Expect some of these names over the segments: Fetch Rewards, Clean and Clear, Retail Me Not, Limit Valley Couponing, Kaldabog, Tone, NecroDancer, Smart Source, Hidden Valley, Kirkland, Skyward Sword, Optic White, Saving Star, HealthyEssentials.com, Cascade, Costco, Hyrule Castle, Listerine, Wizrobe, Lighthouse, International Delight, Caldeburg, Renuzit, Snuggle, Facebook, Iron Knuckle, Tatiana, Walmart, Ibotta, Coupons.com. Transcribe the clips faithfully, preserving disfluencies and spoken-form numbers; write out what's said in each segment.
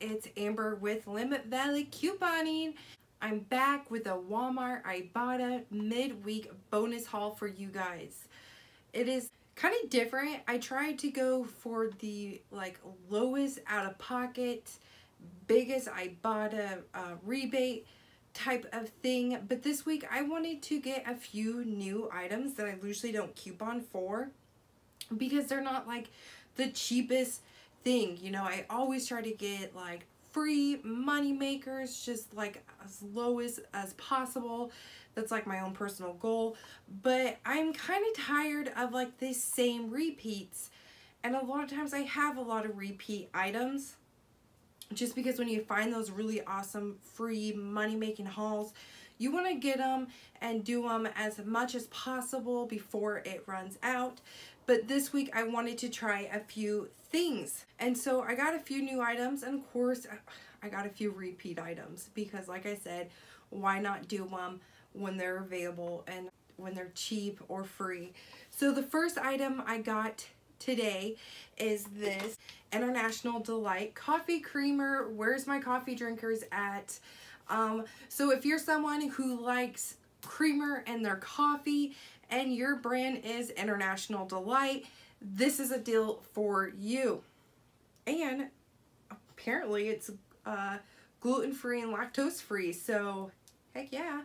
it's Amber with Limit Valley Couponing. I'm back with a Walmart Ibotta midweek bonus haul for you guys. It is kind of different. I tried to go for the like lowest out of pocket, biggest Ibotta uh, rebate type of thing, but this week I wanted to get a few new items that I usually don't coupon for because they're not like the cheapest thing. You know, I always try to get like free money makers, just like as low as, as possible. That's like my own personal goal, but I'm kind of tired of like the same repeats, and a lot of times I have a lot of repeat items just because when you find those really awesome free money making hauls, you want to get them and do them as much as possible before it runs out. But this week I wanted to try a few things, and so I got a few new items, and of course I got a few repeat items because like I said, why not do them when they're available and when they're cheap or free. So the first item I got today is this International Delight coffee creamer. Where's my coffee drinkers at? Um, so if you're someone who likes creamer and their coffee and your brand is International Delight, this is a deal for you. And apparently it's uh, gluten-free and lactose-free, so heck yeah.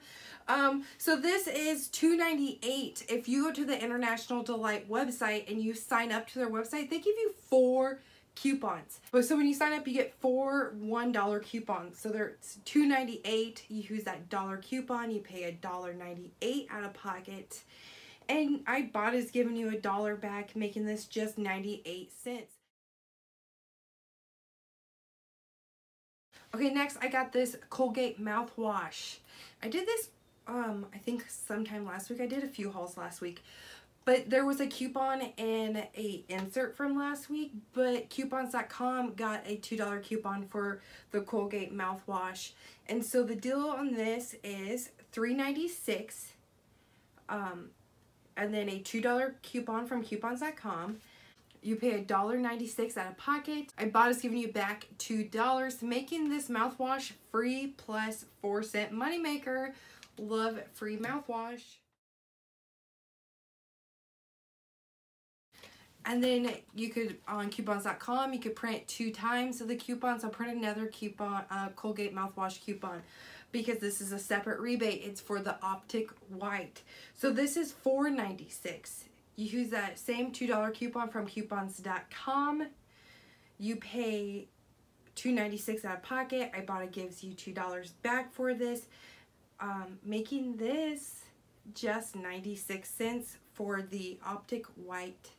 Um, so this is two ninety-eight. If you go to the International Delight website and you sign up to their website, they give you four coupons. So when you sign up, you get four one dollar coupons. So there's two ninety-eight. You use that dollar coupon, you pay one ninety-eight out of pocket. And Ibotta is giving you a dollar back, making this just ninety-eight cents. Okay, next I got this Colgate mouthwash. I did this, um, I think sometime last week. I did a few hauls last week, but there was a coupon and a insert from last week, but Coupons dot com got a two dollar coupon for the Colgate mouthwash. And so the deal on this is three ninety-six, um, and then a two dollar coupon from Coupons dot com. You pay one ninety-six out of pocket. Ibotta's giving you back two dollars, making this mouthwash free plus four cent moneymaker. Love free mouthwash. And then you could, on Coupons dot com, you could print two times of the coupon, so print another coupon, uh, Colgate mouthwash coupon, because this is a separate rebate. It's for the Optic White. So this is four ninety-six. You use that same two dollar coupon from Coupons dot com. You pay two ninety-six out of pocket. Ibotta gives you two dollars back for this, um, making this just ninety-six cents for the Optic White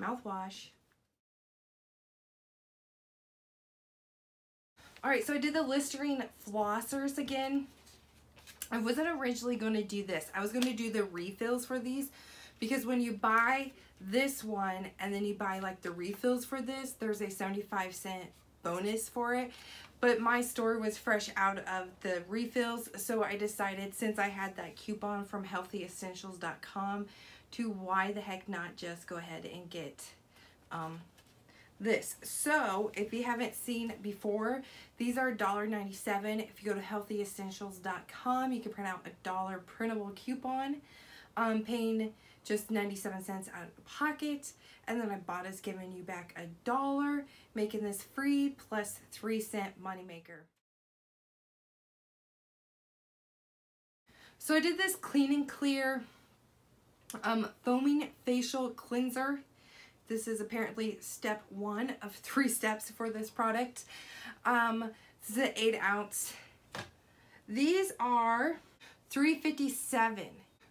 mouthwash. All right, so I did the Listerine flossers again. I wasn't originally going to do this. I was going to do the refills for these, because when you buy this one and then you buy like the refills for this, there's a seventy-five cent bonus for it. But my store was fresh out of the refills, so I decided, since I had that coupon from Healthy Essentials dot com, to why the heck not just go ahead and get um, this. So if you haven't seen before, these are one ninety-seven. If you go to Healthy Essentials dot com, you can print out a dollar printable coupon, um, paying just ninety-seven cents out of pocket, and then Ibotta's giving you back a dollar, making this free plus three cent moneymaker. So I did this Clean and Clear um, foaming facial cleanser. This is apparently step one of three steps for this product. Um, this is an eight ounce. These are three fifty-seven.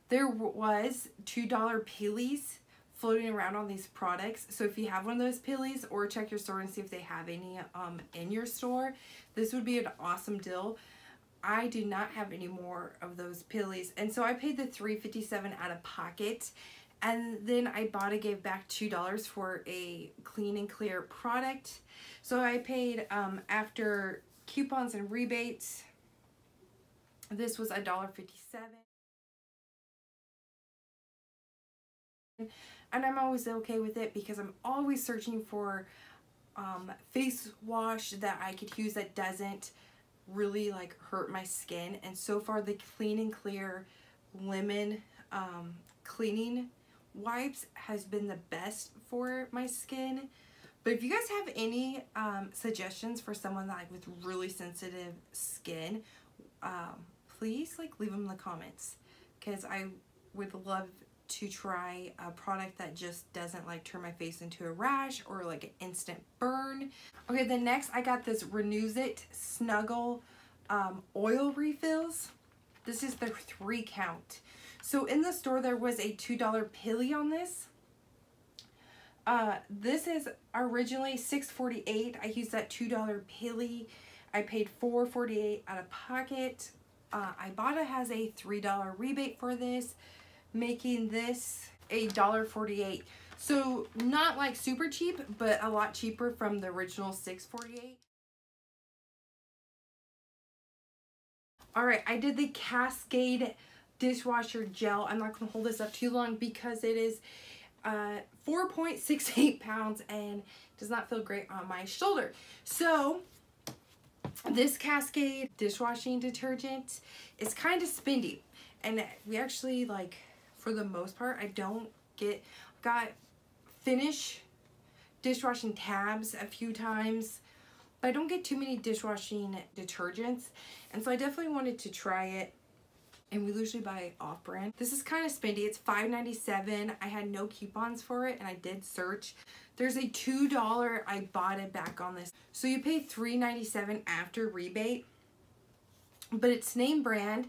There was two dollar pillies floating around on these products. So if you have one of those pillies, or check your store and see if they have any um, in your store, this would be an awesome deal. I do not have any more of those pillies. And so I paid the three fifty-seven out of pocket. And then Ibotta gave back two dollars for a Clean and Clear product. So I paid, um, after coupons and rebates, this was one fifty-seven. And I'm always okay with it because I'm always searching for um, face wash that I could use that doesn't really like hurt my skin. And so far the Clean and Clear lemon um, cleaning wipes has been the best for my skin. But if you guys have any um, suggestions for someone that, like, with really sensitive skin, um, please like leave them in the comments, because I would love to try a product that just doesn't like turn my face into a rash or like an instant burn. Okay, then next I got this Renuzit Snuggle um, oil refills. This is the three count. So in the store there was a two dollar pilly on this. Uh, this is originally six forty-eight. I used that two dollar pilly. I paid four forty-eight out of pocket. Uh, Ibotta has a three dollar rebate for this, making this a dollar forty-eight. So not like super cheap, but a lot cheaper from the original six forty-eight. All right, I did the Cascade dishwasher gel. I'm not gonna hold this up too long because it is uh, four point six eight pounds and does not feel great on my shoulder. So this Cascade dishwashing detergent is kind of spendy, and we actually like for the most part I don't get got finish dishwashing tabs a few times, but I don't get too many dishwashing detergents, and so I definitely wanted to try it. And we usually buy off-brand. This is kind of spendy. It's five ninety-seven. I had no coupons for it, and I did search. There's a two dollar I bought it back on this. So you pay three ninety-seven after rebate, but it's name brand,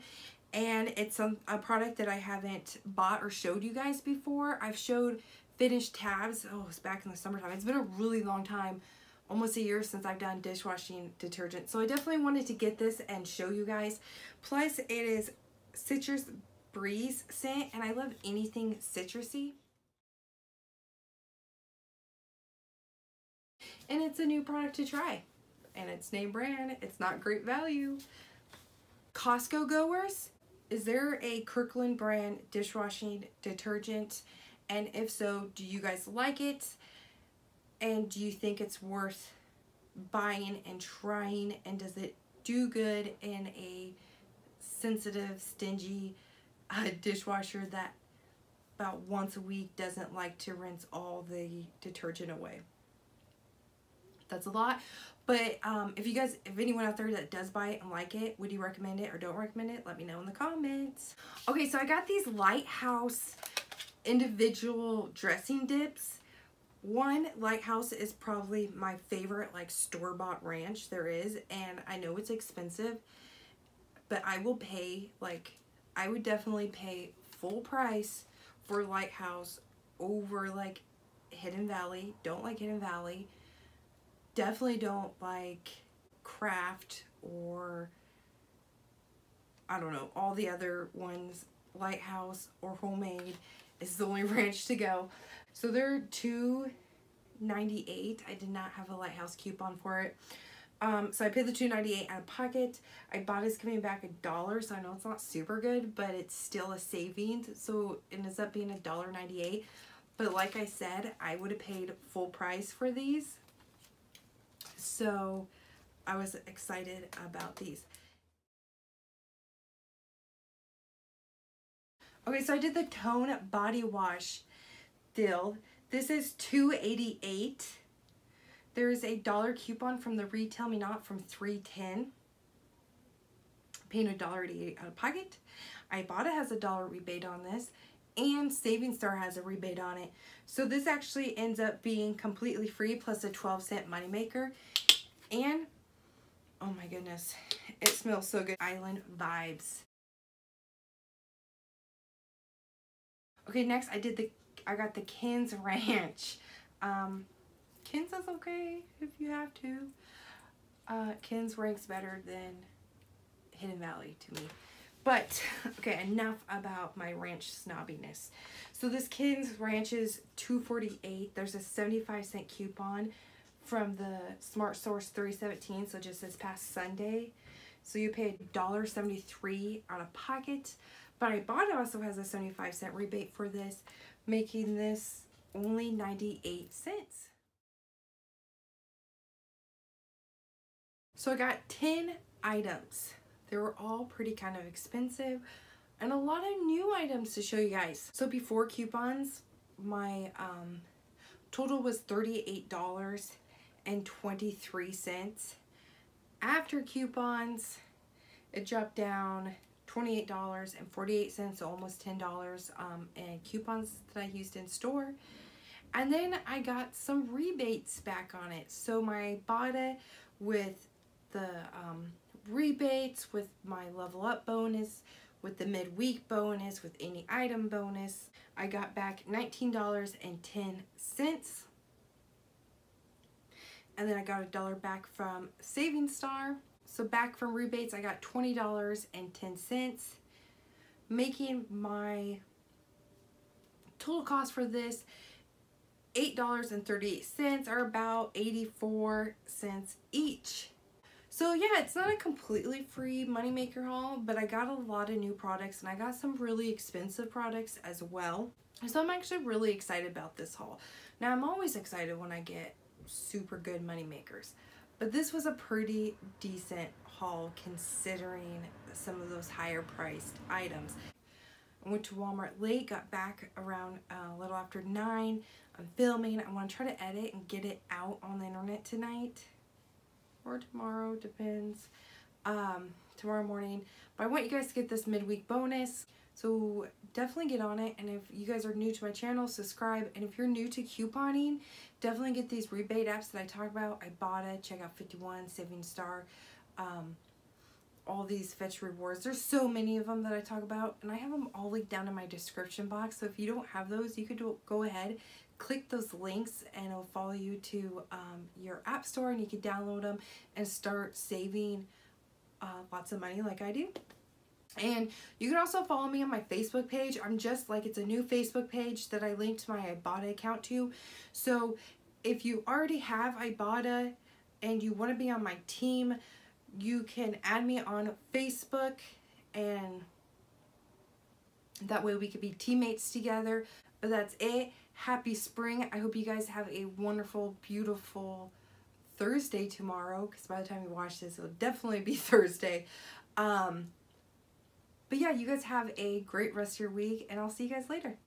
and it's a, a product that I haven't bought or showed you guys before. I've showed finished tabs. Oh, it's back in the summertime. It's been a really long time, almost a year since I've done dishwashing detergent. So I definitely wanted to get this and show you guys. Plus, it is citrus breeze scent, and I love anything citrusy, and it's a new product to try, and it's name brand. It's not great value. Costco goers, is there a Kirkland brand dishwashing detergent, and if so, do you guys like it, and do you think it's worth buying and trying, and does it do good in a sensitive, stingy uh, dishwasher that about once a week doesn't like to rinse all the detergent away? That's a lot, but um, if you guys, if anyone out there that does buy it and like it, would you recommend it or don't recommend it? Let me know in the comments. Okay, so I got these Lighthouse individual dressing dips. One, Lighthouse is probably my favorite like store-bought ranch there is, and I know it's expensive, but I will pay, like, I would definitely pay full price for Lighthouse over, like, Hidden Valley. Don't like Hidden Valley. Definitely don't like Kraft or, I don't know, all the other ones. Lighthouse or Homemade is the only ranch to go. So they're two ninety-eight. I did not have a Lighthouse coupon for it. Um, so I paid the two ninety-eight out of pocket. I bought it's coming back a dollar, so I know it's not super good, but it's still a savings. So it ends up being a dollar ninety-eight. But like I said, I would have paid full price for these. So I was excited about these. Okay, so I did the Tone body wash deal. This is two eighty-eight. There is a dollar coupon from the Retail Me Not from three ten. Paying a dollar eighty-eight out of pocket. Ibotta has a dollar rebate on this, and Saving Star has a rebate on it. So this actually ends up being completely free plus a twelve cent moneymaker. And oh my goodness, it smells so good. Island vibes. Okay, next I did the I got the Ken's ranch. Um Ken's is okay if you have to. Uh, Ken's ranks better than Hidden Valley to me. But, okay, enough about my ranch snobbiness. So this Ken's ranch is two forty-eight. There's a seventy-five cent coupon from the Smart Source three seventeen, so just this past Sunday. So you pay a dollar seventy-three out of pocket. But Ibotta also has a seventy-five cent rebate for this, making this only ninety-eight cents. So I got ten items. They were all pretty kind of expensive and a lot of new items to show you guys. So before coupons, my um, total was thirty-eight dollars and twenty-three cents. After coupons, it dropped down twenty-eight dollars and forty-eight cents, so almost ten dollars um, in coupons that I used in store. And then I got some rebates back on it. So my Ibotta with the um, rebates, with my level up bonus, with the midweek bonus, with any item bonus, I got back nineteen dollars and ten cents. And then I got a dollar back from Saving Star. So back from rebates, I got twenty dollars and ten cents, making my total cost for this eight dollars and thirty-eight cents, or about eighty-four cents each. So yeah, it's not a completely free moneymaker haul, but I got a lot of new products and I got some really expensive products as well. So I'm actually really excited about this haul. Now I'm always excited when I get super good moneymakers, but this was a pretty decent haul considering some of those higher priced items. I went to Walmart late, got back around a little after nine. I'm filming. I want to try to edit and get it out on the internet tonight, or tomorrow, depends, um, tomorrow morning. But I want you guys to get this midweek bonus, so definitely get on it. And if you guys are new to my channel, subscribe. And if you're new to couponing, definitely get these rebate apps that I talk about. Ibotta, Checkout fifty-one, Saving Star, um, all these Fetch Rewards. There's so many of them that I talk about, and I have them all linked down in my description box. So if you don't have those, you could do, go ahead, click those links, and it'll follow you to um, your app store, and you can download them and start saving uh, lots of money like I do. And you can also follow me on my Facebook page. I'm just like, it's a new Facebook page that I linked my Ibotta account to. So if you already have Ibotta and you want to be on my team, you can add me on Facebook, and that way we could be teammates together. But that's it. Happy spring. I hope you guys have a wonderful, beautiful Thursday tomorrow, because by the time you watch this, it'll definitely be Thursday. Um, but yeah, you guys have a great rest of your week, and I'll see you guys later.